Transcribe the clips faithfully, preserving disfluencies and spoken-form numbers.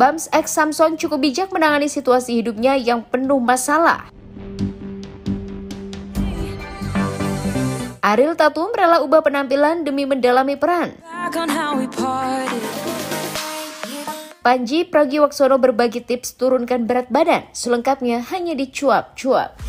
Bams X Samson cukup bijak menangani situasi hidupnya yang penuh masalah. Ariel Tatum rela ubah penampilan demi mendalami peran. Pandji Pragiwaksono berbagi tips turunkan berat badan, selengkapnya hanya di Cuap-Cuap.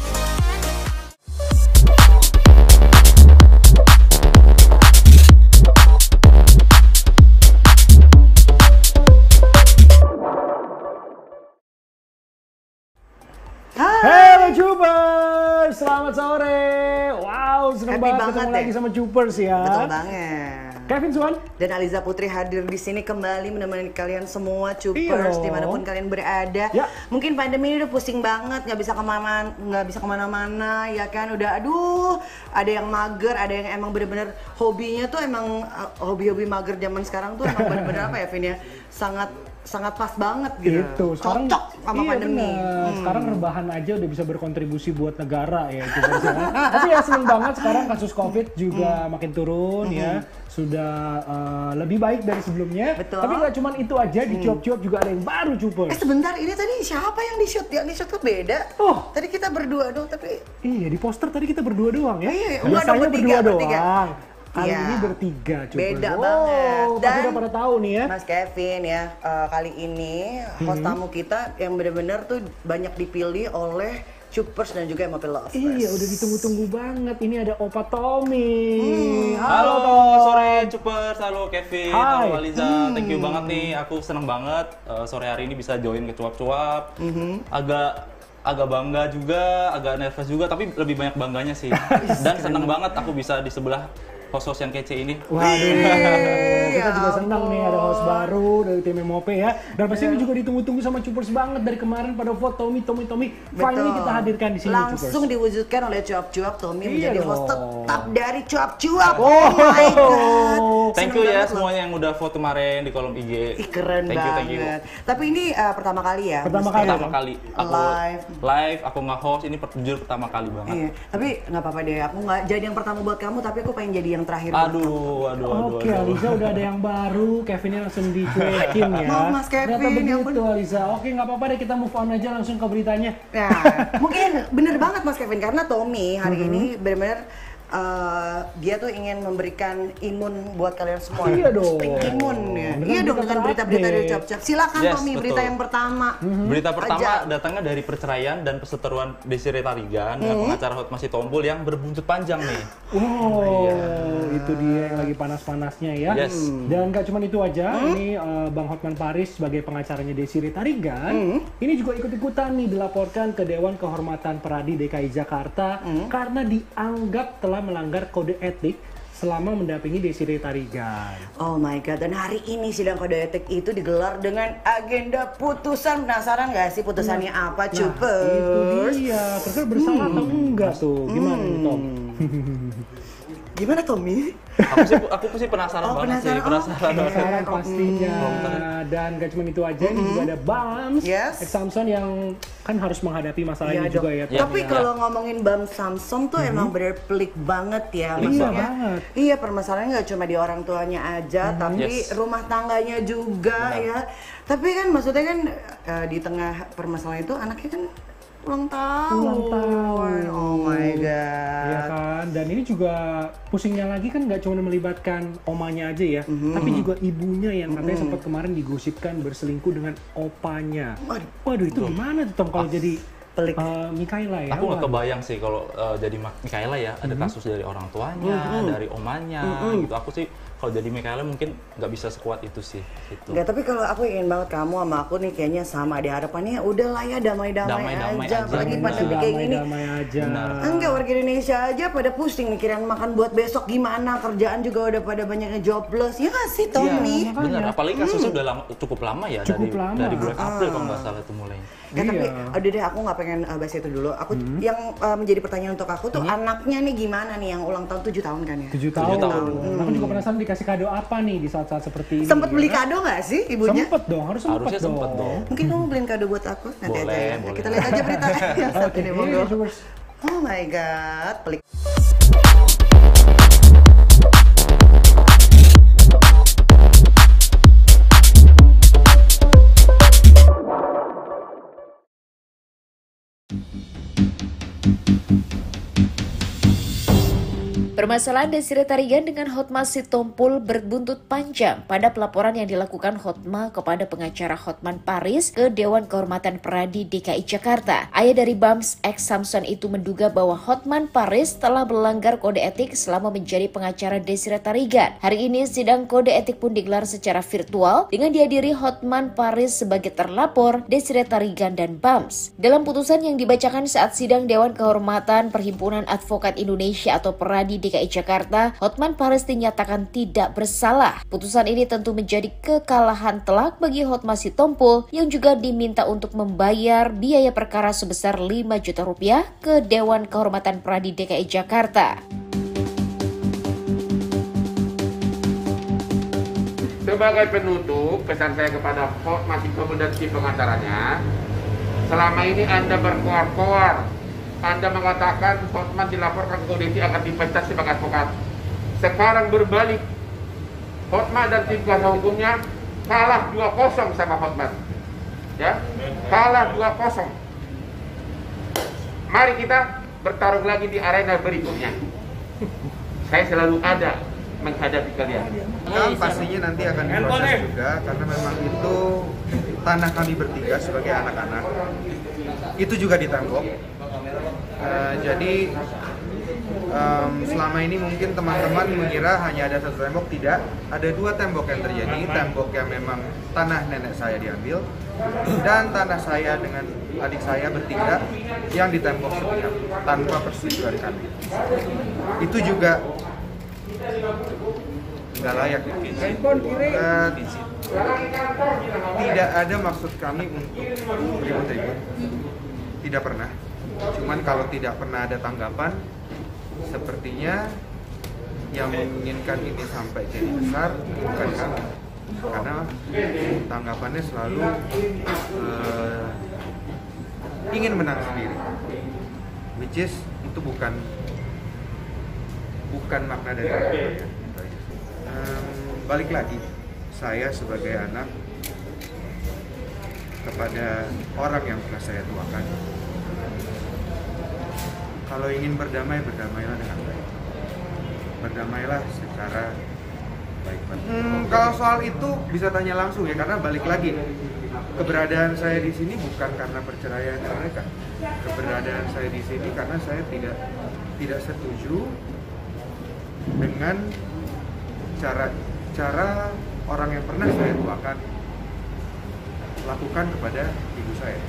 Jubers, selamat sore. Wow, senang banget, banget ketemu ya. Lagi sama Jubers ya. Betul banget. Kevin Swan dan Aliza Putri hadir di sini kembali menemani kalian semua Jubers dimanapun kalian berada. Ya. Mungkin pandemi ini udah pusing banget, nggak bisa kemana, nggak bisa kemana-mana, ya kan? Udah, aduh, ada yang mager, ada yang emang bener-bener hobinya tuh emang uh, hobi-hobi mager zaman sekarang tuh emang bener-bener apa ya, Vin ya? Sangat sangat pas banget gitu. Itu, sekarang, cocok sama iya, pandemi. Hmm. Sekarang rebahan aja udah bisa berkontribusi buat negara ya. Tapi ya seneng banget sekarang kasus Covid juga hmm. makin turun hmm. ya. Sudah uh, lebih baik dari sebelumnya. Betul. Tapi nggak cuma itu aja, di Cuap-Cuap hmm. juga ada yang baru Cuper. Eh sebentar, ini tadi siapa yang di shoot? Yang di shoot tuh beda. Oh. Tadi kita berdua doang tapi... Iya di poster tadi kita berdua doang ya. Iya, iya. Biasanya enggak, berdua, berdua tiga, doang. Tiga. Kali ya. Ini bertiga coba. Beda wow, banget. Dan udah pada tahu nih ya. Mas Kevin ya, uh, kali ini host hmm. tamu kita yang benar-benar tuh banyak dipilih oleh Cupers dan juga M O P Lovers. Iya, udah ditunggu-tunggu banget. Ini ada Opa Tommy. Hmm. Halo, halo sore Cupers, halo Kevin, Hai. Halo Aliza. Hmm. Thank you banget nih. Aku seneng banget uh, sore hari ini bisa join ke Cuap-Cuap. Mm-hmm. Agak Agak bangga juga, agak nervous juga, tapi lebih banyak bangganya sih. Dan seneng banget aku bisa di sebelah host-host yang kece ini. Waduh, Hii, kita ya juga senang nih ada host baru dari T M O P ya. Dan pasti ini juga ditunggu-tunggu sama Cupers banget dari kemarin pada vote Tommy, Tommy, Tommy. Finally kita hadirkan di sini. Langsung Cupers diwujudkan oleh Cuap-Cuap. Tommy Iyi menjadi host tetap dari Cuap-Cuap. Oh my God. Thank you ya semuanya yang udah vote kemarin di kolom I G. Ih, keren thank banget. You, thank you. Tapi ini uh, pertama kali ya. Pertama kali. Pertama kali. Aku live. Live, aku nge-host ini jujur pertama kali banget. Iya. Tapi nggak apa-apa deh. Aku nggak jadi yang pertama buat kamu, tapi aku pengen jadi yang terakhir. Aduh, aduh, aduh. Oke, Aliza udah ada yang baru, Kevinnya langsung dicuekin ya. Mau Mas Kevin yang begitu, Aliza. Oke, nggak apa-apa deh, kita move on aja langsung ke beritanya. Nah, mungkin bener banget Mas Kevin karena Tommy hari mm-hmm. ini benar-benar uh, dia tuh ingin memberikan imun buat kalian semua. Iya dong. Imun ya. Dengan iya dong dengan berita-berita dari Cuap-Cuap. Silakan yes, Tommy, betul. Berita yang pertama. Mm-hmm. Berita pertama Ajak. datangnya dari perceraian dan perseteruan Desiree Tarigan mm-hmm. dengan pengacara Hotma Sitompul yang berbuntut panjang nih. Oh. oh iya. Itu dia yang lagi panas-panasnya ya. Yes. Dan gak cuma itu aja, hmm? ini uh, Bang Hotman Paris sebagai pengacaranya Desiree Tarigan, hmm? ini juga ikut-ikutan nih dilaporkan ke Dewan Kehormatan Peradi D K I Jakarta hmm? karena dianggap telah melanggar kode etik selama mendampingi Desiree Tarigan. Oh my God, dan hari ini sidang kode etik itu digelar dengan agenda putusan. Penasaran gak sih putusannya nah, apa, Cupers? Nah, itu dia, terus bersalah hmm. atau enggak tuh? Gimana hmm. nih, Tom? Gimana Tommy? Aku sih, aku sih penasaran oh, banget penasaran. sih, penasaran, oh, penasaran okay. pastinya. Hmm. Dan gak cuma itu aja, mm-hmm. ini juga ada Bams yes. X Samson yang kan harus menghadapi masalah ya, ini juga ya. Tapi ya. kalau ngomongin Bams Samson tuh mm-hmm. emang bener pelik banget ya, maksudnya. Iya, banget. iya permasalahannya gak cuma di orang tuanya aja, mm-hmm. tapi yes. rumah tangganya juga benar. ya. Tapi kan maksudnya kan uh, di tengah permasalahan itu anaknya kan ulang tahun. Ulang tahun. Oh my God. Iya kan. Dan ini juga pusingnya lagi kan nggak cuma melibatkan omanya aja ya, mm-hmm. tapi juga ibunya yang katanya mm-hmm. sempat kemarin digosipkan berselingkuh dengan opanya. Waduh, Waduh itu Betul. gimana tuh Tom kalau ah. jadi pelik uh, Mikaela ya? Aku nggak kebayang sih kalau uh, jadi Mikaela ya ada mm-hmm. kasus dari orang tuanya, mm-hmm. dari omanya mm-hmm. gitu. Aku sih kalau jadi Mikaela mungkin nggak bisa sekuat itu sih. Gitu. Nggak, tapi kalau aku ingin banget kamu sama aku nih kayaknya sama deh harapannya. Udahlah ya damai-damai aja. Apalagi pandemi kayak gini. Damai aja. Enggak, warga Indonesia aja pada pusing mikirin makan buat besok gimana. Kerjaan juga udah pada banyaknya jobless. Ya nggak sih Tommy? Iya, bener. Apalagi kasusnya hmm. udah lama, cukup lama ya. Cukup dari, lama. Dari bulan uh. April kalau nggak salah itu mulainya. Nggak, iya. Tapi aduh deh aku nggak pengen uh, bahas itu dulu. Aku hmm. yang uh, menjadi pertanyaan untuk aku tuh hmm. anaknya nih gimana nih yang ulang tahun tujuh tahun kan ya? tujuh tahun. tujuh tahun. Hmm. Aku juga penasaran kasih kado apa nih di saat-saat seperti ini? Sempet beli kado nggak sih ibunya? Sempet dong, harus sempet Harusnya dong. Sempet dong. Mungkin kamu beliin kado buat aku nanti boleh, aja. Boleh. Kita lihat aja beritanya yang satu ini monggo. Oh my God, pelik. Permasalahan Desiree Tarigan dengan Hotma Sitompul berbuntut panjang pada pelaporan yang dilakukan Hotma kepada pengacara Hotman Paris ke Dewan Kehormatan Peradi D K I Jakarta. Ayah dari Bams X Samson itu menduga bahwa Hotman Paris telah melanggar kode etik selama menjadi pengacara Desiree Tarigan. Hari ini sidang kode etik pun digelar secara virtual dengan dihadiri Hotman Paris sebagai terlapor, Desiree Tarigan dan Bams. Dalam putusan yang dibacakan saat sidang Dewan Kehormatan Perhimpunan Advokat Indonesia atau Peradi D K I Jakarta, Hotman Paris dinyatakan tidak bersalah. Putusan ini tentu menjadi kekalahan telak bagi Hotma Sitompul yang juga diminta untuk membayar biaya perkara sebesar lima juta rupiah ke Dewan Kehormatan Peradi D K I Jakarta. Sebagai penutup, pesan saya kepada Hotma Sitompul dan tim pengacaranya, selama ini Anda berkoar-koar. Anda mengatakan Hotman dilaporkan ke komisi akan dipecat sebagai advokat. Sekarang berbalik, Hotman dan tim kuasa hukumnya kalah dua kosong sama Hotman. Ya, kalah dua kosong. Mari kita bertarung lagi di arena berikutnya. Saya selalu ada menghadapi kalian. Nah, pastinya nanti akan diproses juga, karena memang itu tanah kami bertiga sebagai anak-anak. Itu juga ditanggung. Uh, jadi um, selama ini mungkin teman-teman mengira hanya ada satu tembok, tidak, ada dua tembok yang terjadi. Tembok yang memang tanah nenek saya diambil dan tanah saya dengan adik saya bertiga yang di tembok setia tanpa persetujuan kami. Itu juga nggak layak. Uh, tidak ada maksud kami untuk ribut-ribut, tidak pernah. Cuman kalau tidak pernah ada tanggapan, sepertinya yang menginginkan ini sampai jadi besar bukan kami, karena tanggapannya selalu uh, ingin menang sendiri, which is itu bukan bukan makna dari tanggapannya. Um, balik lagi, saya sebagai anak kepada orang yang pernah saya tuakan. Kalau ingin berdamai, berdamailah dengan baik. Berdamailah secara baik-baik. Hmm, kalau soal itu bisa tanya langsung ya, karena balik lagi, keberadaan saya di sini bukan karena perceraian mereka. Keberadaan saya di sini karena saya tidak tidak setuju dengan cara cara orang yang pernah saya tuakan lakukan kepada ibu saya.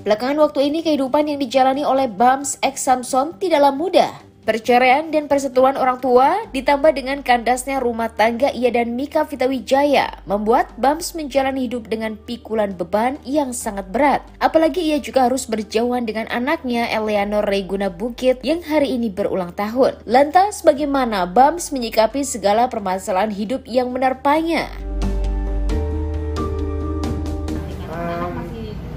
Belakangan waktu ini kehidupan yang dijalani oleh Bams X Samson tidaklah mudah. Perceraian dan persetujuan orang tua ditambah dengan kandasnya rumah tangga ia dan Mika Vitawijaya membuat Bams menjalani hidup dengan pikulan beban yang sangat berat. Apalagi ia juga harus berjauhan dengan anaknya Eleanor Reguna Bukit yang hari ini berulang tahun. Lantas bagaimana Bams menyikapi segala permasalahan hidup yang menerpanya?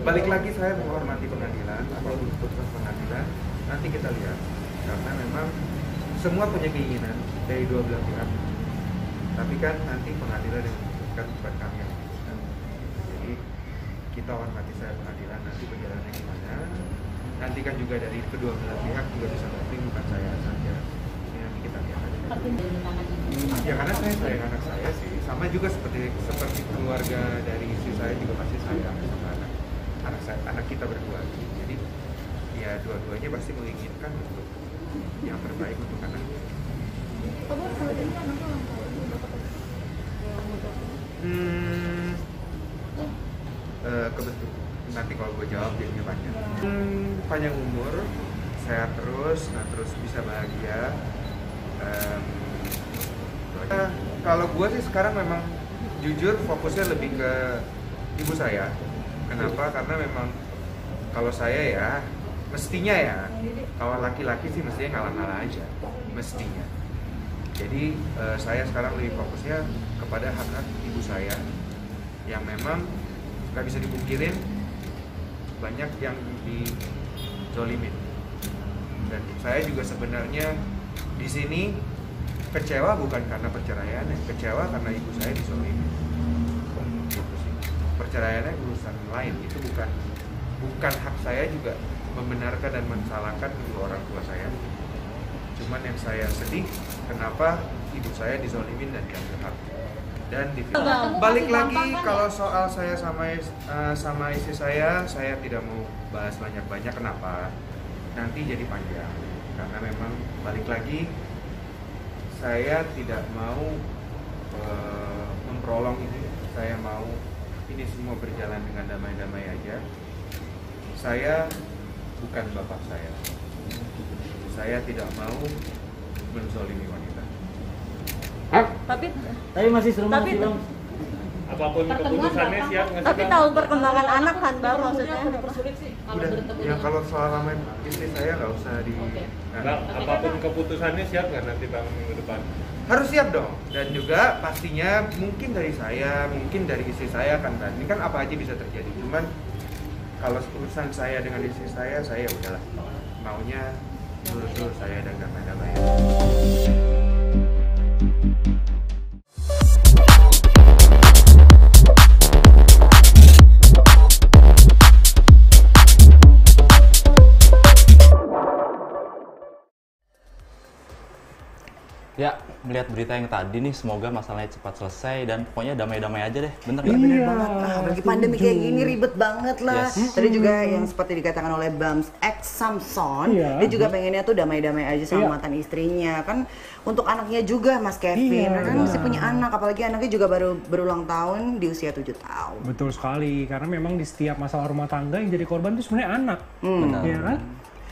Balik lagi, saya menghormati pengadilan, apapun putusan pengadilan, nanti kita lihat. Karena memang semua punya keinginan dari dua belah pihak. Tapi kan nanti pengadilan yang memutuskan, bukan kami yang memutuskan. Jadi kita hormati saya pengadilan, nanti berjalannya gimana. Nanti kan juga dari kedua belah pihak juga bisa berarti, bukan saya saja. Ini nanti kita lihat aja. Ya karena saya sayang anak saya sih. Sama juga seperti seperti keluarga dari istri saya juga pasti sayang sama anak. Anak, anak kita berdua, jadi ya dua-duanya pasti menginginkan untuk yang terbaik untuk anaknya. Hmm, uh, kebetulan nanti kalau gue jawab jadinya panjang. Hmm, panjang umur, sehat terus, nah terus bisa bahagia. Um, uh, kalau gue sih sekarang memang jujur fokusnya lebih ke ibu saya. Kenapa? Karena memang kalau saya ya, mestinya ya, kalau laki-laki sih mestinya ngalah-ngalah aja, mestinya. Jadi eh, saya sekarang lebih fokusnya kepada hak-hak ibu saya, yang memang nggak bisa dipungkirin, banyak yang dijolimin. Dan saya juga sebenarnya di sini kecewa bukan karena perceraian, kecewa karena ibu saya dijolimin. Perceraiannya urusan lain, itu bukan bukan hak saya juga membenarkan dan mensalahkan kedua orang tua saya. Cuman yang saya sedih, kenapa ibu saya dizolimin dan diambil hak dan difitnah. Balik lagi kalau soal saya sama uh, sama istri saya, saya tidak mau bahas banyak-banyak. Kenapa? Nanti jadi panjang. Karena memang balik lagi, saya tidak mau uh, memprolong ini. Saya mau ini semua berjalan dengan damai-damai aja. Saya bukan bapak saya. Saya tidak mau menzalimi wanita. Hah? Tapi tapi masih serumah tapi, film. Apapun keputusannya siap ngasih. Tapi tahu perkembangan anak kan Bang, maksudnya udah persulit sih kalau bertemu. Ya kalau soal ramai istri saya nggak usah di. Okay. Nah, nah, apapun kan, keputusannya siap nggak nanti Bang minggu depan? Harus siap dong. Dan juga pastinya mungkin dari saya, mungkin dari istri saya kan kan. Ini kan apa aja bisa terjadi. Cuman kalau urusan saya dengan istri saya, saya udahlah maunya lurus-lurus saya dan damai-damai. Ya, melihat berita yang tadi nih, semoga masalahnya cepat selesai dan pokoknya damai-damai aja deh, bener nggak? Iya, bener banget lah, bagi pandemi kayak gini ribet banget lah. Yes. Tadi juga yang seperti dikatakan oleh Bams X Samson, iya, dia juga pengennya tuh damai-damai aja sama iya. mantan istrinya. Kan untuk anaknya juga Mas Kevin, iya, kan masih punya anak, apalagi anaknya juga baru berulang tahun di usia tujuh tahun. Betul sekali, karena memang di setiap masalah rumah tangga yang jadi korban itu sebenarnya anak, hmm. benar. Ya kan?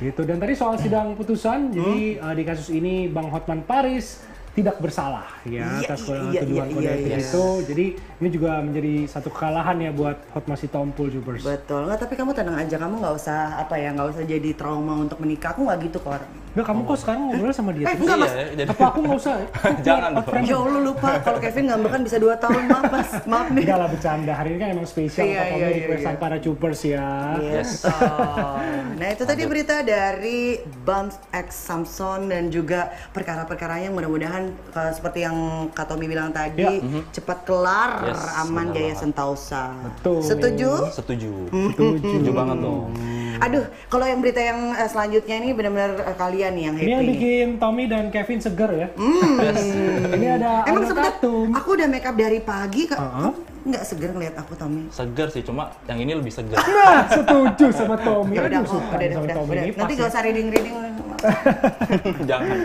Gitu. Dan tadi soal sidang putusan, hmm? jadi uh, di kasus ini Bang Hotman Paris tidak bersalah ya yeah, atas yeah, tuduhan yeah, kode yeah, etik yeah. itu. Jadi ini juga menjadi satu kekalahan ya buat Hotma Sitompul Jubers. Betul. Nggak, tapi kamu tenang aja, kamu nggak usah apa ya, nggak usah jadi trauma untuk menikah. Aku nggak gitu kok. Nggak, kamu oh. kok sekarang ngobrol sama dia. Eh, enggak mas, iya, apa aku nggak usah? Jangan. Ya lu lupa kalau Kevin ngambekan bisa dua tahun, maaf mas, maaf nih. Enggak lah, bercanda. Hari ini kan emang spesial yeah, untuk yeah, request yeah, yeah. para Jubers ya. Yes. Oh. Nah itu tadi berita dari Bams X Samson dan juga perkara-perkaranya yang mudah-mudahan seperti yang Kak Tommy bilang tadi ya. mm-hmm. cepat kelar, yes, aman jaya sentosa. Betul. Setuju? Setuju. Mm-hmm. Setuju banget dong. Aduh, kalau yang berita yang selanjutnya ini benar-benar kalian yang happy. Ini yang bikin Tommy dan Kevin seger ya. Mm. Yes. Ini ada Emang Tatum. Aku udah make up dari pagi Kak. Uh-huh. Nggak seger ngeliat aku Tommy. Seger sih, cuma yang ini lebih seger. Nah, setuju sama Tommy. Ya udah, oh, udah, udah, udah. Nanti gak usah reading-reading. Jangan.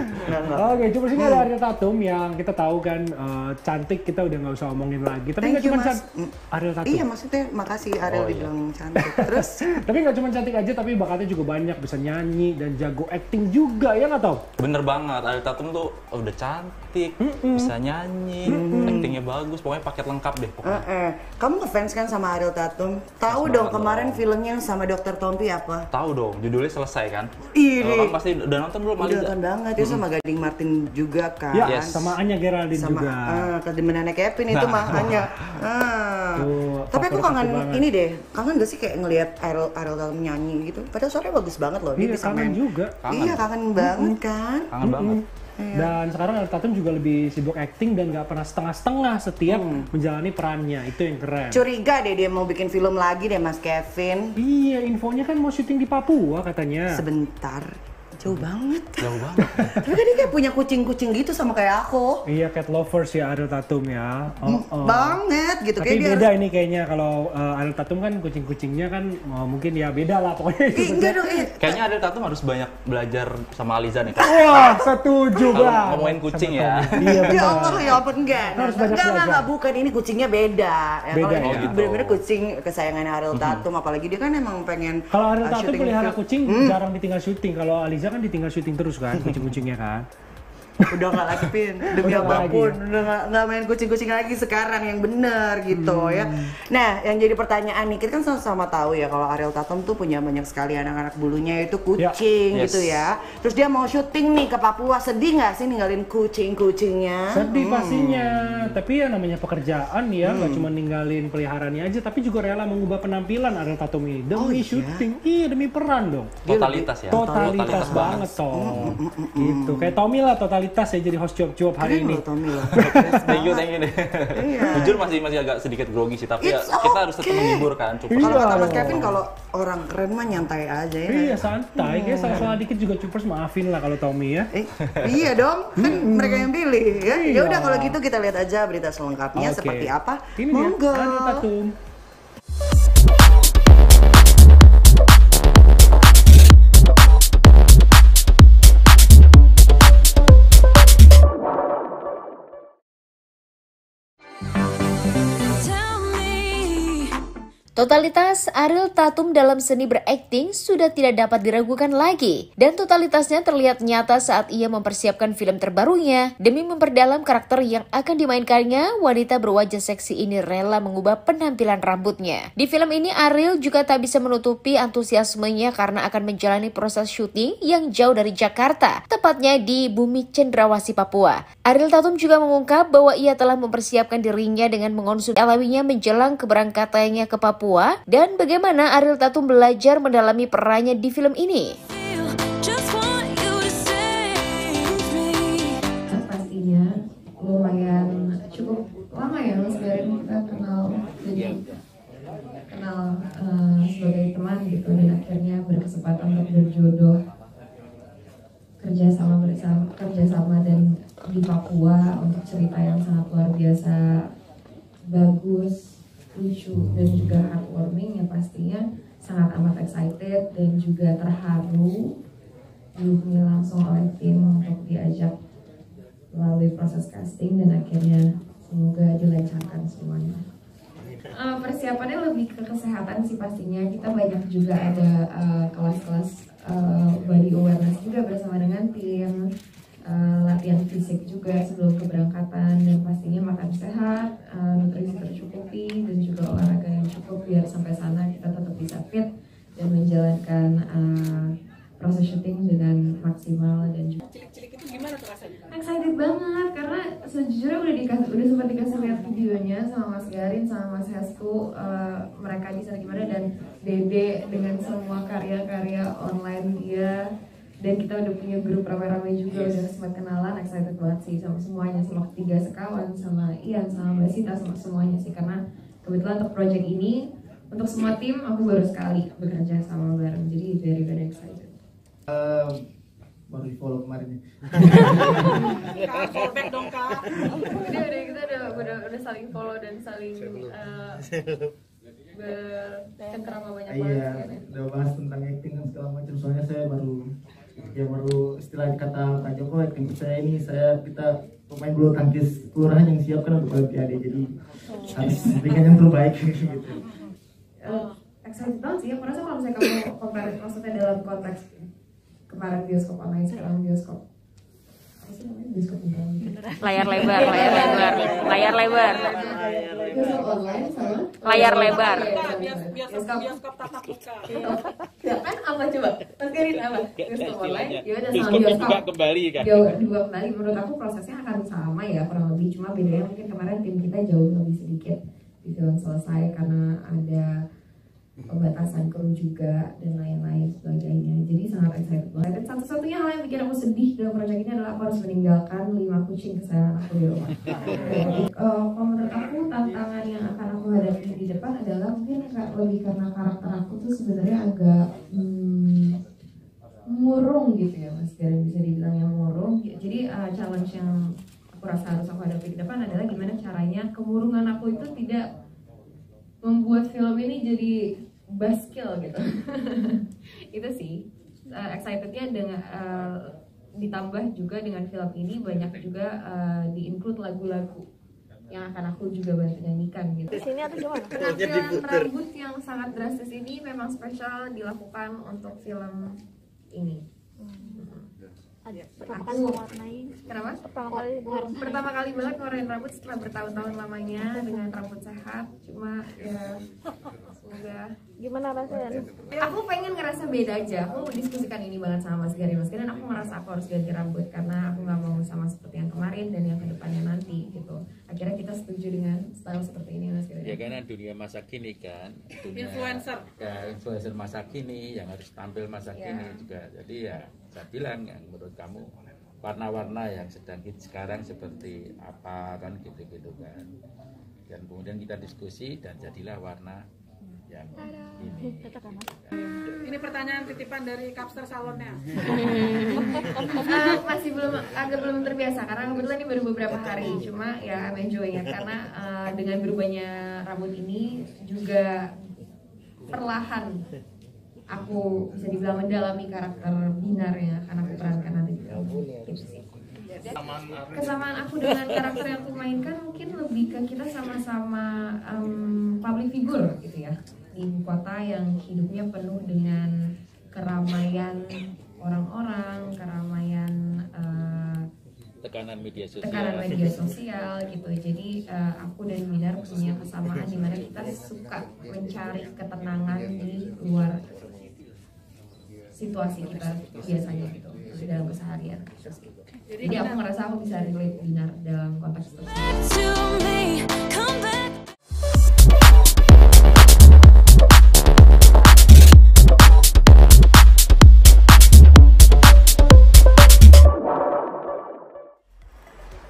Oke, okay, cuma sini hmm. ada Ariel Tatum yang kita tahu kan uh, cantik, kita udah nggak usah omongin lagi. Tapi nggak cuma cantik. Ariel Tatum. Iya, maksudnya makasih Ariel oh, dibilang iya. cantik. Terus? Tapi nggak cuma cantik aja, tapi bakatnya juga banyak. Bisa nyanyi dan jago acting juga, ya nggak tau? Bener banget, Ariel Tatum tuh oh, udah cantik, mm-mm. bisa nyanyi, mm-mm. actingnya bagus, pokoknya paket lengkap deh pokoknya. Uh-uh. Kamu ngefans kan sama Ariel Tatum? Tahu dong kemarin dong. filmnya sama Dokter Tompi apa? Tahu dong, judulnya Selesai kan? Iya. Pasti udah nonton belum? Udah nonton banget, itu sama Gading Martin juga kan? Ya, yes. sama Anya Geraldine sama, juga. Uh, Kedemenannya Kevin itu nah. mah Anya. Uh. Tuh, Tapi aku kangen banget. ini deh, kangen gak sih kayak ngelihat Ariel Ariel Tatum nyanyi gitu? Padahal suaranya bagus banget loh, dia iya, bisa main. Juga. Kangen. Iya kangen banget mm-hmm. kan? Kangen mm-hmm. banget. Dan sekarang Ariel Tatum juga lebih sibuk acting dan gak pernah setengah-setengah setiap hmm. menjalani perannya, itu yang keren. Curiga deh dia mau bikin film lagi deh Mas Kevin. Iya, infonya kan mau syuting di Papua katanya. Sebentar, jauh banget. Jauh banget. Tapi kan dia kayak punya kucing-kucing gitu sama kayak aku. Iya, cat lovers ya Ariel Tatum ya. Oh, oh. Banget gitu. Tapi kayak beda dia... ini kayaknya kalau uh, Ariel Tatum kan kucing-kucingnya kan oh, mungkin ya beda lah pokoknya. Ih, enggak dong, eh. Kayaknya Ariel Tatum harus banyak belajar sama Aliza nih. Wah, setuju banget. Ngomongin kucing sama ya. Iya, ya Allah, ya ampun enggak. Harus banyak enggak, belajar. Enggak, bukan. Ini kucingnya beda. Ya, beda ya. Gitu. Bener-bener kucing kesayangan Ariel Tatum. Apalagi dia kan emang pengen kalau Ariel Tatum pelihara kucing hmm. jarang ditinggal syuting. Kalau Aliza kan ditinggal syuting terus kan, kucing-kucingnya kan. Udah gak lagi Pin, demi apapun lagi. Udah gak, gak main kucing-kucing lagi sekarang yang bener gitu hmm. ya. Nah yang jadi pertanyaan nih, kita kan sama-sama tahu ya kalau Ariel Tatum tuh punya banyak sekali anak-anak bulunya itu kucing ya. Yes. gitu ya. Terus dia mau syuting nih ke Papua, sedih gak sih ninggalin kucing-kucingnya? Sedih hmm. pastinya, tapi ya namanya pekerjaan ya hmm. gak cuma ninggalin peliharaannya aja, tapi juga rela mengubah penampilan Ariel Tatum ini demi oh, syuting, iya? iya demi peran dong. Totalitas ya? Totalitas, totalitas banget toh. Mm, mm, mm, mm. Gitu, kayak Tommy lah totalitas. formalitas saya jadi host Cuap-Cuap hari ini. Tommy, ya. Thank you, thank you. Jujur masih masih agak sedikit grogi sih, tapi ya, okay. Kita harus tetap menghibur kan. Cuppers. Kalau kata Mas Kevin, kalau orang keren mah nyantai aja ya. Iya, santai. Kayak salah-salah dikit juga Cuppers maafin lah kalau Tommy ya. Eh, iya dong, kan hmm. mereka yang pilih ya. Ya udah kalau gitu kita lihat aja berita selengkapnya okay. seperti apa. Ini monggo. Totalitas Ariel Tatum dalam seni berakting sudah tidak dapat diragukan lagi, dan totalitasnya terlihat nyata saat ia mempersiapkan film terbarunya. Demi memperdalam karakter yang akan dimainkannya, wanita berwajah seksi ini rela mengubah penampilan rambutnya. Di film ini Ariel juga tak bisa menutupi antusiasmenya karena akan menjalani proses syuting yang jauh dari Jakarta, tepatnya di Bumi Cendrawasih, Papua. Ariel Tatum juga mengungkap bahwa ia telah mempersiapkan dirinya dengan mengonsumsi alaminya menjelang keberangkatannya ke Papua. Dan bagaimana Ariel Tatum belajar mendalami perannya di film ini? Pastinya lumayan cukup lama ya, Mas, dari kita kenal, jadi kenal uh, sebagai teman gitu, dan akhirnya berkesempatan untuk berjodoh kerja sama bersama, kerja sama dan di Papua untuk cerita yang sangat luar biasa bagus, lucu dan juga heartwarming yang pastinya sangat amat excited dan juga terharu dihubungi langsung oleh tim untuk diajak melalui proses casting dan akhirnya semoga dilancarkan semuanya. Uh, persiapannya lebih ke kesehatan sih pastinya, kita banyak juga ada kelas-kelas uh, uh, body awareness juga bersama dengan tim, uh, latihan fisik juga sebelum keberangkatan dan pastinya makan sehat, uh, nutrisi tercukupi dan juga olahraga yang cukup biar sampai sana kita tetap bisa fit dan menjalankan uh, proses syuting dengan maksimal. Dan juga cilik-cilik itu gimana tuh rasanya? Excited banget karena sejujurnya udah dikasih, udah sempat dikasih lihat videonya sama Mas Garin sama Mas Hasko, uh, mereka di sana gimana dan Dede dengan semua karya-karya online dia. Dan kita udah punya grup rame-rame juga, yes. Udah sempat kenalan, excited banget sih sama semuanya, sama ketiga sekawan, sama Ian, sama Mbak Sita, sama semuanya sih. Karena kebetulan untuk project ini, untuk semua tim, aku baru sekali bekerja sama bareng, jadi very very excited. Um, baru di follow kemarin ya. Kak, callback dong Kak. Udah, udah, kita udah, udah, udah saling follow dan saling uh, bercengkerama banyak banget. Iya, udah bahas tentang acting dan segala macam, soalnya saya baru ya baru istilah kata Pak Jokowi, tim saya ini saya kita pemain bulu tangkis kelurahan yang siapkan untuk Olimpiade, jadi harus berikan yang terbaik gitu. Uh, excited banget sih, ya merasa kalau misalnya kamu compare, maksudnya dalam konteks kemarin bioskop online sekarang bioskop apa sih namanya bioskop online? Layar lebar, layar lebar, layar lebar. Bioskop online sama? Layar lebar. Bioskop bioskop tatap muka. Siapa? Apa coba? Mas Garin apa? Bioskop online. Yaudah sama bioskop. Dua kembali kan? Dua kembali. Menurut aku prosesnya akan sama ya kurang lebih, cuma bedanya mungkin kemarin tim kita jauh lebih sedikit di film selesai karena ada pembatasan kru juga dan lain-lain sebagainya, jadi sangat excited banget. Dan satu-satunya hal yang bikin aku sedih dalam proyek ini adalah aku harus meninggalkan lima kucing kesayangan aku di rumah. uh, kalau menurut aku tantangan yang akan aku hadapi di depan adalah mungkin lebih karena karakter aku tuh sebenarnya agak hmm, murung gitu ya Mas Garin, bisa dibilang yang murung. Jadi uh, challenge yang aku rasa harus aku hadapi di depan adalah gimana caranya kemurungan aku itu tidak membuat film ini jadi buzzkill gitu. Itu sih uh, excitednya dengan uh, ditambah juga dengan film ini banyak juga uh, di-include lagu-lagu yang akan aku juga bantu nyanyikan gitu. Di sini atau gimana? Penampilan rambut yang sangat drastis ini memang spesial dilakukan untuk film ini. Hmm. Pertama kali mewarnai. Kenapa? Pertama kali Pertama kali banget ngewarnain rambut setelah bertahun-tahun lamanya dengan rambut sehat. Cuma ya semoga. Gimana rasanya? Aku pengen ngerasa beda aja. Aku diskusikan ini banget sama Mas Garin. Mas Garin, aku merasa aku harus ganti rambut karena aku nggak mau sama seperti yang kemarin dan yang kedepannya nanti gitu. Akhirnya kita setuju dengan style seperti ini Mas Garin. Ya karena dunia masa kini kan, dunia, influencer. Ya, influencer masa kini yang harus tampil masa ya. Kini juga. Jadi ya saya bilang yang menurut kamu warna-warna yang sedang hit sekarang seperti apa kan gitu-gitu kan. Dan kemudian kita diskusi dan jadilah warna yang ini. Ini pertanyaan titipan dari Kapster Salonnya. uh, masih belum agak belum terbiasa karena kebetulan ini baru beberapa hari. Cuma ya I'm enjoying it karena uh, dengan berubahnya rambut ini juga perlahan aku bisa dibilang mendalami karakter Binarnya karena aku perankan nanti. Kesamaan aku dengan karakter yang aku mainkan mungkin lebih ke kita sama-sama um, public figure gitu ya, di ibu kota yang hidupnya penuh dengan keramaian orang-orang, keramaian uh, tekanan media sosial, tekanan media sosial gitu. Jadi uh, aku dan Binar punya kesamaan dimana kita suka mencari ketenangan di luar situasi kita biasanya gitu di dalam keseharian. Jadi, Jadi aku ngerasa aku bisa relate Binar dalam konteks tersebut.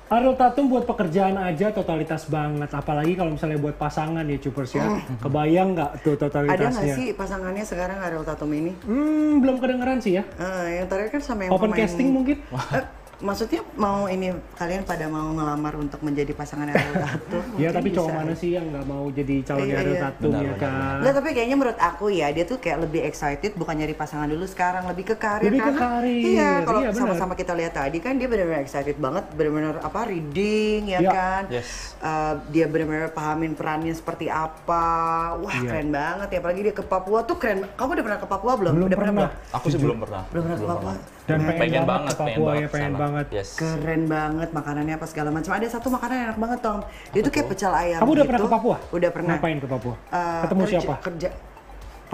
Ariel Tatum buat pekerjaan aja totalitas banget, apalagi kalau misalnya buat pasangan ya Cupers ya, kebayang nggak tuh totalitasnya? Ada nggak sih pasangannya sekarang Ariel Tatum ini? Hmm, belum kedengeran sih ya. Uh, yang terakhir kan sama yang open pemain... casting mungkin? Uh, maksudnya mau ini kalian pada mau ngelamar untuk menjadi pasangan Ariel Tatum? Ya tapi cowok mana sih yang nggak mau jadi calon Ariel iya, iya. Tatum ya kan? Nggak, tapi kayaknya menurut aku ya dia tuh kayak lebih excited bukan nyari pasangan dulu sekarang, lebih ke karir. Lebih karena, ke karir. Iya, kalau iya, sama-sama kita lihat tadi kan dia benar-benar excited banget, benar-benar apa reading ya, ya. kan? Yes. Uh, dia benar-benar pahamin perannya seperti apa. Wah ya. keren banget ya, apalagi dia ke Papua tuh keren. Kamu udah pernah ke Papua belum? Belum udah pernah. pernah. Aku sih belum pernah. Belum pernah ke Papua. Dan pengen, pengen banget, ke Papua, pengen, ya, pengen banget. Yes. Keren banget makanannya apa segala macam. Ada satu makanan enak banget Tom. Dia tuh kayak pecel ayam. Kamu udah gitu. Pernah ke Papua? Udah pernah. Ngapain ke Papua? Uh, Ketemu kerja, siapa? Kerja.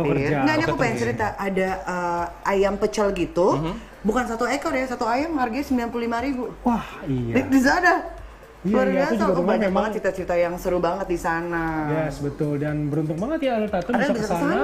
Pekerja. Nggak, ini aku pengen cerita. Ada uh, ayam pecel gitu. Mm-hmm. Bukan satu ekor ya, satu ayam harganya sembilan puluh lima ribu. Wah iya. Di, di sana. Luar iya, biasa, aku banyak memang... banget cerita-cerita yang seru banget di sana. Yes, betul. Dan beruntung banget ya Ariel Tatum bisa ke sana,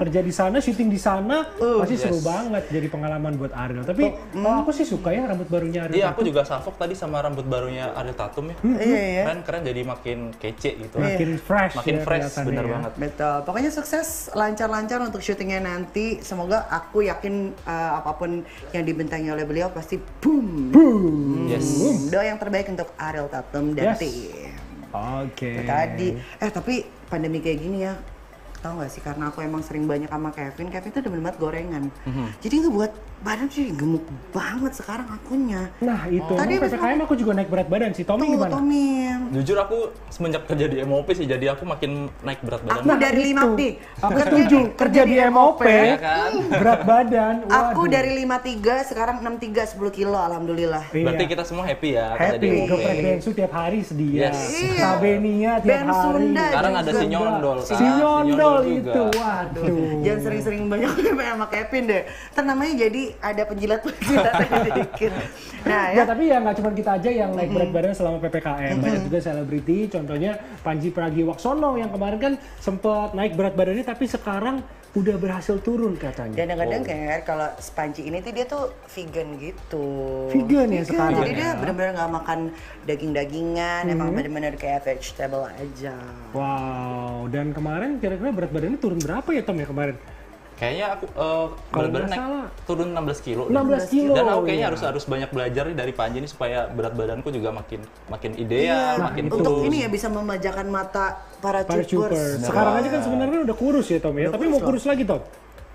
kerja di sana, syuting di sana, uh, pasti yes. seru banget jadi pengalaman buat Ariel. Tapi oh, mm. aku sih suka ya rambut barunya Ariel Tatum. Iya, aku juga salfok tadi sama rambut barunya Ariel Tatum ya. Mm-hmm. Mm-hmm. Keren-keren jadi makin kece gitu. Makin fresh. Makin ya, fresh, bener ya. banget. Betul. Pokoknya sukses, lancar-lancar untuk syutingnya nanti. Semoga aku yakin uh, apapun yang dibintangi oleh beliau pasti boom. Boom. Yes. Boom. Doa yang terbaik untuk Ariel Tatum. Dan yes. tim. Oke. Okay. Tadi, eh tapi pandemi kayak gini ya, tau gak sih? Karena aku emang sering banyak sama Kevin. Kevin itu demen banget gorengan. Mm-hmm. Jadi itu buat badan sih gemuk banget sekarang akunya. Nah itu. Oh. Tadi P P K M aku juga naik berat badan sih. Tommy tuh, gimana? Tommy. Jujur aku semenjak kerja di M O P sih, jadi aku makin naik berat badan. Aku nah, dari lima puluh tiga. Aku setuju. Kerja di M O P, ya kan? Berat badan. Waduh. Aku dari lima puluh tiga sekarang enam puluh tiga, sepuluh kilo alhamdulillah. Iya. Berarti kita semua happy ya. Happy. Geprek Bensu tiap hari sedih ya. Sabenia tiap hari. Sekarang ada si Nyondol. Si Nyondol. Itu, waduh. Jangan sering-sering banyak sama Kevin deh. Ntar namanya jadi ada penjilat-penjilat sedikit. Nah, ya. Ya, tapi ya nggak cuma kita aja yang naik berat badan selama P P K M. Banyak juga selebriti, contohnya Pandji Pragiwaksono yang kemarin kan sempat naik berat badannya tapi sekarang udah berhasil turun katanya. Dan kadang-kadang kayak kalau Panji ini tuh dia tuh vegan gitu. Vegan ya sekarang. Jadi dia benar-benar nggak makan daging-dagingan, emang benar-benar kayak vegetable aja. Wow. Dan kemarin kira-kira berat badannya turun berapa ya Tom ya kemarin? Kayaknya aku uh, berat-berat naik turun enam belas kilo. enam belas kilo. Dan aku kayaknya iya. harus harus banyak belajar nih dari Panji ini supaya berat badanku juga makin makin ideal, iya. makin untuk tulus. Ini ya bisa memanjakan mata para, para Cupers. Sekarang aja kan sebenarnya udah kurus ya Tom ya, udah tapi kurus mau kurus lagi Tom.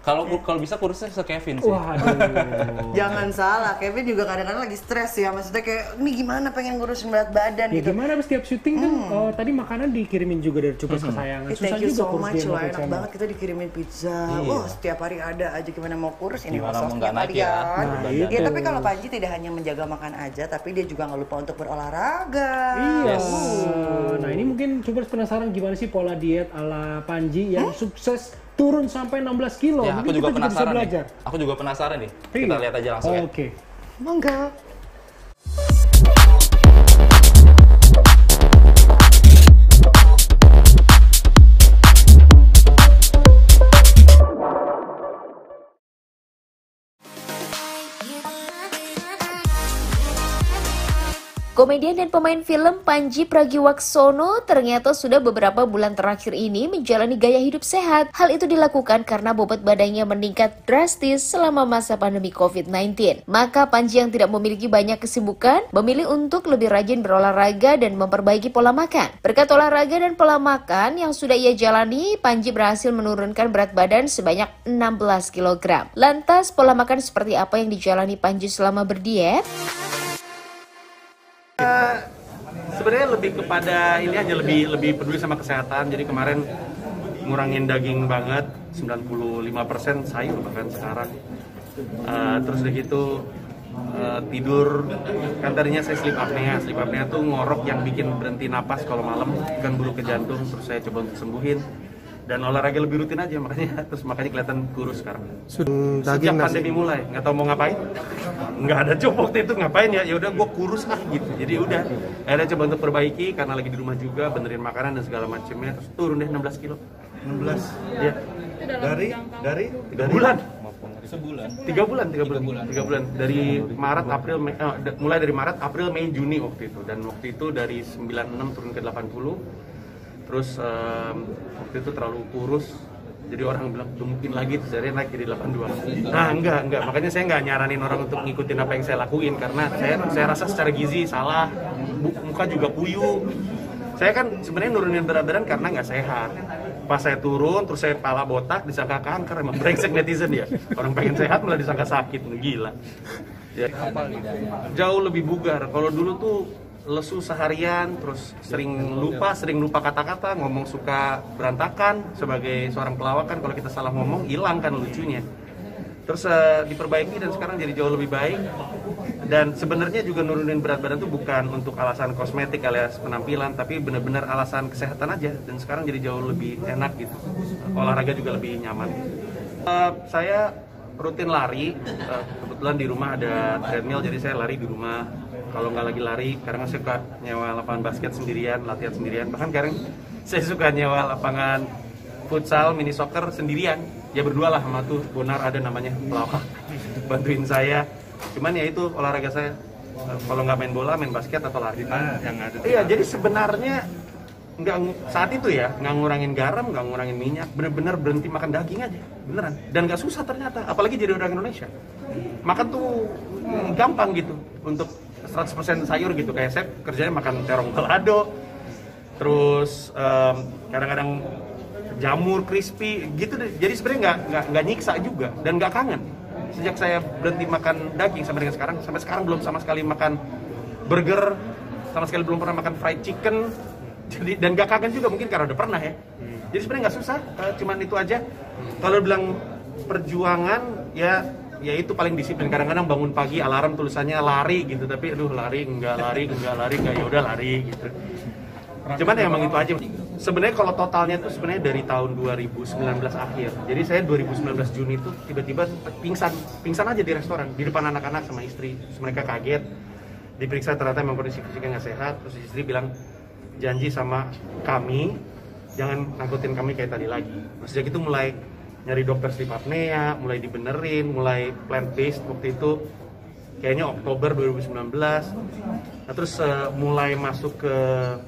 Kalau kalau bisa kurusnya se Kevin sih. Waduh. Jangan salah, Kevin juga kadang-kadang lagi stres ya. Maksudnya kayak ini gimana pengen ngurusin berat badan ya, gitu. Gimana abis tiap syuting kan mm. oh, tadi makanan dikirimin juga dari Cupers mm-hmm. kesayangan. Susah thank you juga so much loh, enak channel. Banget kita dikirimin pizza. Wah, yeah. oh, setiap hari ada aja gimana mau kurus ini kosong tiap hari ya. Nah, nah, iya. Ya tapi kalau Panji tidak hanya menjaga makan aja tapi dia juga nggak lupa untuk berolahraga. Iya. Yes. Oh. Nah, ini mungkin Cupers penasaran gimana sih pola diet ala Panji yang huh? sukses turun sampai enam belas kilo. Ya, aku juga penasaran juga nih. Aku juga penasaran nih. Iya. Kita lihat aja langsung oh, ya. Oke. Okay. Monggo. Komedian dan pemain film Pandji Pragiwaksono ternyata sudah beberapa bulan terakhir ini menjalani gaya hidup sehat. Hal itu dilakukan karena bobot badannya meningkat drastis selama masa pandemi COVID sembilan belas. Maka Pandji yang tidak memiliki banyak kesibukan memilih untuk lebih rajin berolahraga dan memperbaiki pola makan. Berkat olahraga dan pola makan yang sudah ia jalani, Pandji berhasil menurunkan berat badan sebanyak enam belas kilogram. Lantas, pola makan seperti apa yang dijalani Pandji selama berdiet? Uh, sebenarnya lebih kepada ini aja, lebih lebih peduli sama kesehatan. Jadi kemarin ngurangin daging banget, sembilan puluh lima persen sayur bahkan sekarang. Uh, terus udah gitu uh, tidur, kan tadinya saya sleep apnea. Sleep apnea tuh ngorok yang bikin berhenti napas kalau malam, kan bulu ke jantung. Terus saya coba untuk sembuhin. Dan olahraga lebih rutin aja, makanya terus makanya kelihatan kurus sekarang. Hmm, Sejak pandemi mulai, nggak tahu mau ngapain, nggak ada job waktu itu, ngapain ya? Ya udah, gue kurus lah gitu. Jadi udah, akhirnya coba untuk perbaiki karena lagi di rumah juga, benerin makanan dan segala macamnya, terus turun deh enam belas kilo. enam belas, ya. Dari dari tiga bulan. Sebulan. Tiga bulan, tiga bulan, tiga bulan, tiga bulan. Dari Maret, April, Mei, eh, mulai dari Maret, April, Mei, Juni waktu itu. Dan waktu itu dari sembilan puluh enam turun ke delapan puluh. Terus um, waktu itu terlalu kurus, jadi orang bilang mungkin lagi terjadi naik jadi delapan puluh dua. Nah enggak, enggak, makanya saya enggak nyaranin orang untuk ngikutin apa yang saya lakuin karena saya saya rasa secara gizi salah, muka juga puyuh. Saya kan sebenarnya nurunin berat badan karena nggak sehat. Pas saya turun, terus saya pala botak, disangka kanker, emang brengsek netizen ya. Orang pengen sehat malah disangka sakit, gila. Ya. Jauh lebih bugar. Kalau dulu tuh lesu seharian, terus sering lupa, sering lupa kata-kata, ngomong suka berantakan. Sebagai seorang pelawak kan kalau kita salah ngomong hilang kan lucunya. Terus uh, diperbaiki dan sekarang jadi jauh lebih baik. Dan sebenarnya juga nurunin berat badan itu bukan untuk alasan kosmetik alias penampilan, tapi benar-benar alasan kesehatan aja. Dan sekarang jadi jauh lebih enak gitu. Olahraga juga lebih nyaman. Uh, saya rutin lari. Uh, kebetulan di rumah ada treadmill, jadi saya lari di rumah. Kalau nggak lagi lari, kadang saya suka nyewa lapangan basket sendirian, latihan sendirian. Bahkan kadang saya suka nyewa lapangan futsal, mini soccer sendirian. Ya berdua lah sama tuh, Bonar ada namanya, pelawak, bantuin saya. Cuman ya itu olahraga saya, kalau nggak main bola, main basket atau lari. Nah, yang ada iya, jadi sebenarnya nggak saat itu ya, nggak ngurangin garam, nggak ngurangin minyak, bener-bener berhenti makan daging aja, beneran. Dan nggak susah ternyata, apalagi jadi orang Indonesia. Makan tuh hmm, gampang gitu, untuk seratus persen sayur gitu, kayak saya kerjanya makan terong balado, terus kadang-kadang um, jamur crispy gitu deh. Jadi sebenarnya nggak nggak nyiksa juga dan nggak kangen. Sejak saya berhenti makan daging sampai dengan sekarang, sampai sekarang belum sama sekali makan burger, sama sekali belum pernah makan fried chicken. Jadi dan nggak kangen juga mungkin karena udah pernah ya. Jadi sebenarnya nggak susah, uh, cuman itu aja. Kalau bilang perjuangan ya, ya itu paling disiplin. Kadang-kadang bangun pagi alarm tulisannya lari gitu, tapi aduh lari enggak lari enggak lari enggak ya udah lari gitu. Cuman ya emang itu aja. Sebenarnya kalau totalnya itu sebenarnya dari tahun dua ribu sembilan belas akhir. Jadi saya dua ribu sembilan belas Juni itu tiba-tiba pingsan, pingsan aja di restoran di depan anak-anak sama istri. Terus mereka kaget. Diperiksa ternyata memang kondisi fisiknya nggak sehat. Terus istri bilang janji sama kami jangan ngangkutin kami kayak tadi lagi. Terus sejak itu mulai nyari dokter sleep apnea, mulai dibenerin, mulai plant based waktu itu kayaknya Oktober dua ribu sembilan belas. Nah, terus uh, mulai masuk ke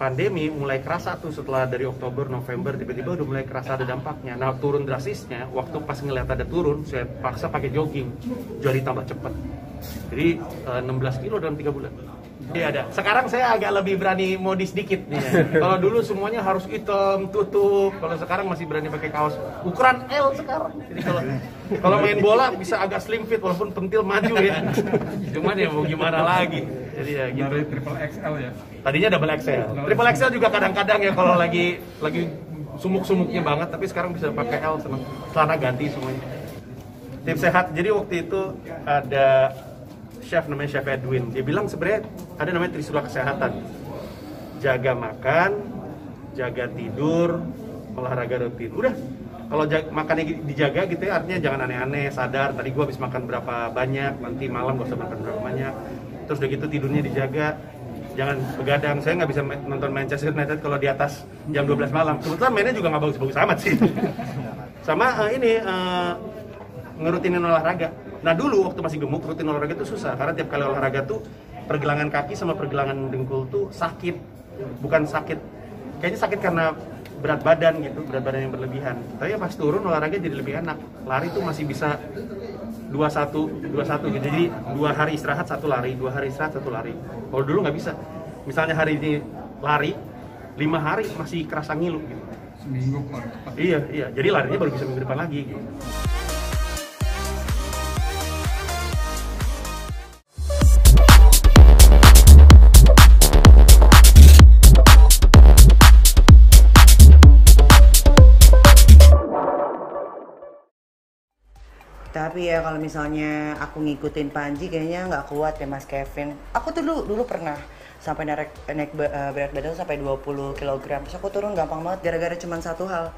pandemi, mulai kerasa tuh setelah dari Oktober November tiba-tiba udah mulai kerasa ada dampaknya. Nah, turun drastisnya waktu pas ngelihat ada turun, saya paksa pakai jogging. Jadi tambah cepet. Jadi uh, enam belas kilo dalam tiga bulan. Iya ada. Sekarang saya agak lebih berani modis dikit nih. Kalau dulu semuanya harus hitam, tutup. Kalau sekarang masih berani pakai kaos ukuran L sekarang. Jadi kalau kalau main bola bisa agak slim fit walaupun pentil maju ya. Cuman ya mau gimana lagi. Jadi ya gitu. Dari triple X L ya. Tadinya double X L. Triple X L juga kadang-kadang ya kalau lagi lagi sumuk-sumuknya banget, tapi sekarang bisa pakai L senang. Celana ganti semuanya. Tips sehat. Jadi waktu itu ada chef namanya Chef Edwin, dia bilang sebenarnya ada namanya trisula kesehatan, jaga makan, jaga tidur, olahraga rutin. Udah, kalau makannya dijaga gitu ya, artinya jangan aneh-aneh, sadar tadi gua habis makan berapa banyak, nanti malam gak usah makan berapa banyak. Terus udah gitu tidurnya dijaga, jangan begadang. Saya nggak bisa nonton Manchester United kalau di atas jam dua belas malam. Kebetulan mainnya juga nggak bagus-bagus amat sih. Sama uh, ini uh, ngerutinin olahraga. Nah dulu waktu masih gemuk rutin olahraga itu susah karena tiap kali olahraga tuh pergelangan kaki sama pergelangan dengkul tuh sakit, bukan sakit, kayaknya sakit karena berat badan gitu, berat badan yang berlebihan. Tapi ya pas turun olahraga jadi lebih enak, lari tuh masih bisa dua satu, dua satu gitu, jadi dua hari istirahat satu lari, dua hari istirahat satu lari. Kalau dulu nggak bisa, misalnya hari ini lari, lima hari masih kerasa ngilu gitu. Seminggu kok. Iya, iya, jadi larinya baru bisa minggu depan lagi gitu. Tapi ya kalau misalnya aku ngikutin Pandji kayaknya nggak kuat ya Mas Kevin. Aku tuh dulu, dulu pernah sampai naik, naik berat badan sampai dua puluh kilogram. Terus aku turun gampang banget gara-gara cuma satu hal,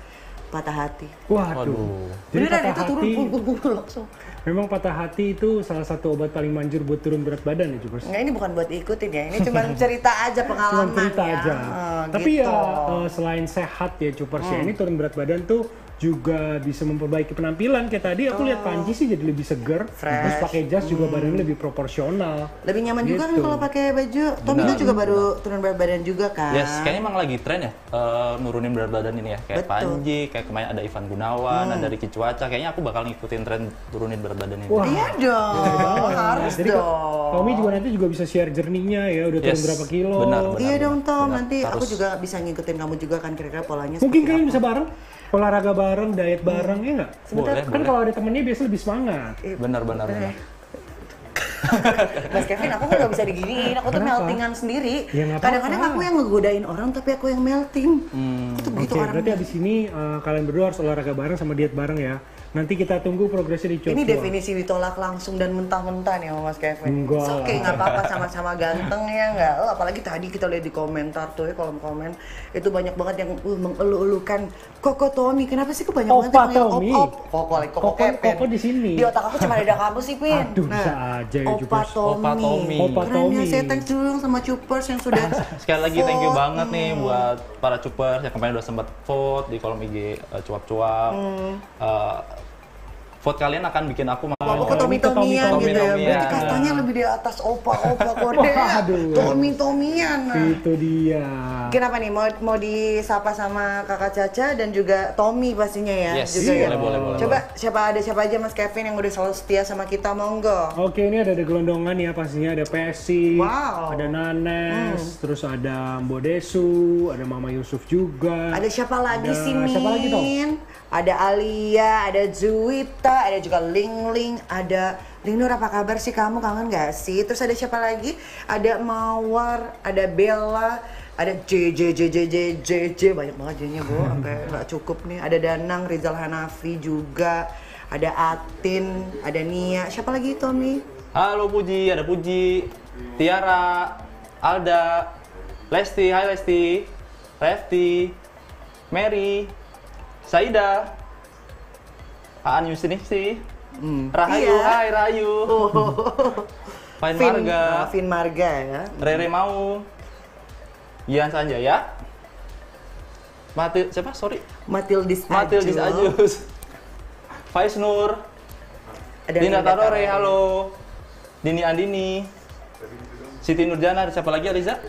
patah hati. Waduh. Beneran itu turun buru-buru langsung. Memang patah hati itu salah satu obat paling manjur buat turun berat badan ya Jupers? Nggak, ini bukan buat ikutin ya, ini cuma cerita aja pengalaman. Cuman cerita ya. Aja. Oh, tapi gitu. Ya selain sehat ya Jupers hmm. ya, ini turun berat badan tuh juga bisa memperbaiki penampilan. Kayak tadi aku oh. lihat Pandji sih jadi lebih seger, fresh. Terus pakai jas juga hmm. badannya lebih proporsional, lebih nyaman gitu. Juga kan kalau pakai baju. Tommy itu juga baru turun berat badan juga kan. Yes, kayaknya emang lagi tren ya uh, nurunin berat badan ini ya. Kayak betul. Pandji, kayak kemarin ada Ivan Gunawan, hmm. ada Ricky Cuaca. Kayaknya aku bakal ngikutin tren turunin berat badan ini. Wah. Iya dong, oh, harus jadi, dong. Tommy juga nanti juga bisa share journey-nya ya, udah turun yes. berapa kilo. Benar, benar, iya benar, dong Tom, benar. Nanti harus. Aku juga bisa ngikutin kamu juga kan kira-kira polanya. Mungkin kalian bisa bareng? Olahraga bareng, diet bareng, hmm. ya nggak? Sebenarnya kan kalau ada temennya biasanya lebih semangat. Benar-benar. Mas Kevin, aku nggak bisa diginiin, aku tuh kenapa? Meltingan sendiri. Ya, kadang-kadang apa? Aku yang ngegodain orang, tapi aku yang melting. Hmm. Aku tuh begitu okay, orangnya. Berarti abis ini uh, kalian berdua harus olahraga bareng sama diet bareng ya. Nanti kita tunggu progresnya di Cuap-Cuap. Ini definisi ditolak langsung dan mentah-mentah nih sama Mas Kevin. Enggak. Oke, okay, nggak apa-apa, sama-sama ganteng ya nggak. Oh, apalagi tadi kita lihat di komentar tuh ya, kolom komen itu banyak banget yang uh, mengeluh-elukan Koko Tommy. Kenapa sih kebanyakan banget yang ngomong Tommy? Op, op. Koko, Koko, Koko, Koko di sini. Di otak aku cuma ada kamu sih, Pin. Aduh, nah, bisa aja ya Opa Tommy. Opa Tommy. Saya thanks dulu sama Cupers yang sudah sekali lagi vote. Thank you banget nih hmm. buat para Cupers yang kemarin udah sempat vote di kolom I G uh, Cuap-Cuap. Hmm. Uh, Vote kalian akan bikin aku mau oh, Tommy-Tommy-an gitu ya. Berarti katanya lebih di atas opa-opa kordea. Tommy-Tommy-an. Itu dia. Kenapa nih? Mau, mau disapa sama Kakak Caca dan juga Tommy pastinya ya. Yes, juga, iya. Boleh, boleh, boleh. Coba siapa ada siapa aja Mas Kevin yang udah selalu setia sama kita, monggo. Oke, ini ada ada gelondongan ya pastinya. Ada Pesi, wow. ada Nanes, hmm. terus ada Mbo Desu, ada Mama Yusuf juga. Ada siapa lagi ada, sih, Min? Siapa lagi, Tom? Ada Alia, ada Zuita, ada juga Ling Ling, ada Linur apa kabar sih kamu, kangen gak sih? Terus ada siapa lagi? Ada Mawar, ada Bella, ada J J J J J J, banyak banget jadinya Bu, sampai nggak cukup nih. Ada Danang, Rizal Hanafi juga, ada Atin, ada Nia, siapa lagi Tommy? Halo Puji, ada Puji, Tiara, Alda, Lesti, hai Lesti, Lesti, Mary, Saida, Aan Yusinisi, hmm. Rahayu, iya. Hai Rahayu, oh. Fine Fin, Marga, oh, Fin Marga ya, Rere Mau, Ian Sanjaya, Matil, siapa? Sorry, Matildis, Matildis Ajus, Faiz Nur, ada Dina Tarore, halo, Dini Andini, Siti Nurjana, siapa lagi Aliza?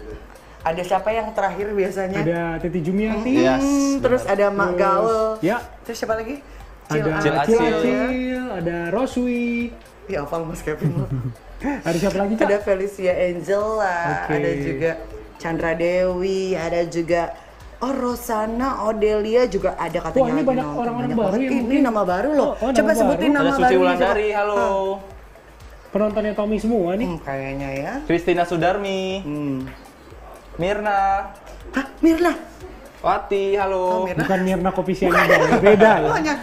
Ada siapa yang terakhir biasanya? Ada Titi Jumiati, hmm, yes, terus benar. Ada Mak Gaul, ya. Terus siapa lagi? Cil ada Cil Acil, Acil, Acil, ada Roswi. Ya apa Mas Kevin? Ada siapa lagi? Cak? Ada Felicia Angela, okay. Ada juga Chandra Dewi, ada juga Oh Rosana, Odelia juga ada katanya. Wah ini banyak orang-orang baru yang ini mungkin. Nama baru loh. Oh, oh, coba sebutin nama baru. Ada Suci Wulandari, halo. Ah. Penontonnya Tommy semua nih. Hmm, kayaknya ya. Kristina Sudarmi. Hmm. Mirna. Hah? Mirna? Wati, halo. Oh, Mirna. Bukan Mirna kopi siang juga, beda ya.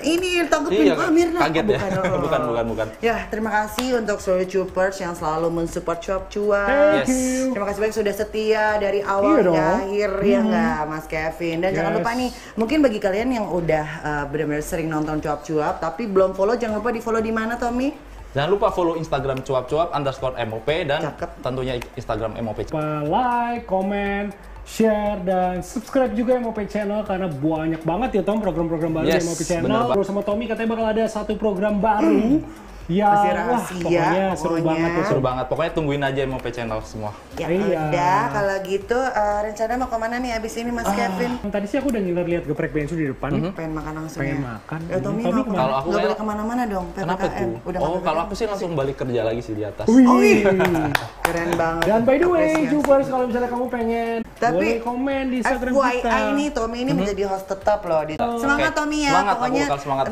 Ini tanggepin, oh Mirna. Kaget oh, bukan, ya? Oh. bukan, bukan, bukan. Ya, terima kasih untuk seluruh Cupers yang selalu mensupport Cuap-Cuap. Yes. Terima kasih banyak sudah setia dari awal hingga akhir, mm. ya nggak Mas Kevin? Dan yes. jangan lupa nih, mungkin bagi kalian yang udah uh, benar-benar sering nonton Cuap-Cuap, tapi belum follow, jangan lupa di follow di mana Tommy? Jangan lupa follow Instagram Cuap-Cuap underscore M O P dan Cakep. Tentunya Instagram M O P. Like, comment, share, dan subscribe juga M O P Channel karena banyak banget ya Tom program-program baru yes, di M O P Channel. Bener, terus sama Tommy katanya bakal ada satu program baru. Mm. Ya, masih rahasia. Pokoknya seru pokoknya. banget ya. Seru banget. Pokoknya tungguin aja M O P Channel semua. Ya iya. Udah, kalau gitu uh, rencana mau kemana nih abis ini Mas ah. Kevin? Tadi sih aku udah ngiler lihat geprek bensu di depan. Mm-hmm. Pengen makan langsung Pengen ya? makan. Ya, Tommy, Tommy mau kalau aku nggak boleh kemana-mana dong, P P K M. Kenapa tuh? Udah oh, kalau aku sih langsung balik kerja lagi sih di atas. Wih, keren banget. Dan by the way, Jubers, kalau misalnya kamu pengen, tapi boleh komen di Instagram F Y I kita. Ini Tommy ini mm-hmm. menjadi host tetap loh. Semangat okay. Tommy ya, semangat, pokoknya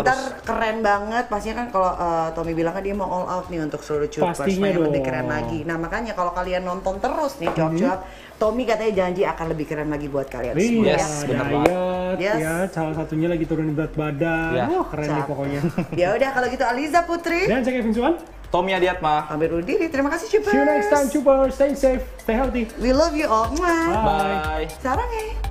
ntar keren banget. Pastinya kan kalau uh, Tommy bilang kan dia mau all out nih untuk seluruh Cuap-Cuap. Pastinya dong. Lebih keren lagi. Nah makanya kalau kalian nonton terus nih Cuap-Cuap, mm-hmm. Tommy katanya janji akan lebih keren lagi buat kalian semua. Yes, ya. Benar banget. Yes. Ya, salah satunya lagi turunin berat badan. Yeah. Wah keren nih pokoknya. Ya udah kalau gitu Aliza Putri. Dan saya Kevin Swan. Tommy Adiatma. Ambil Rudi. Terima kasih Cuapers. See you next time Cuapers. Stay safe, stay healthy. We love you all. Mwah. Bye. Bye. Sarang ya.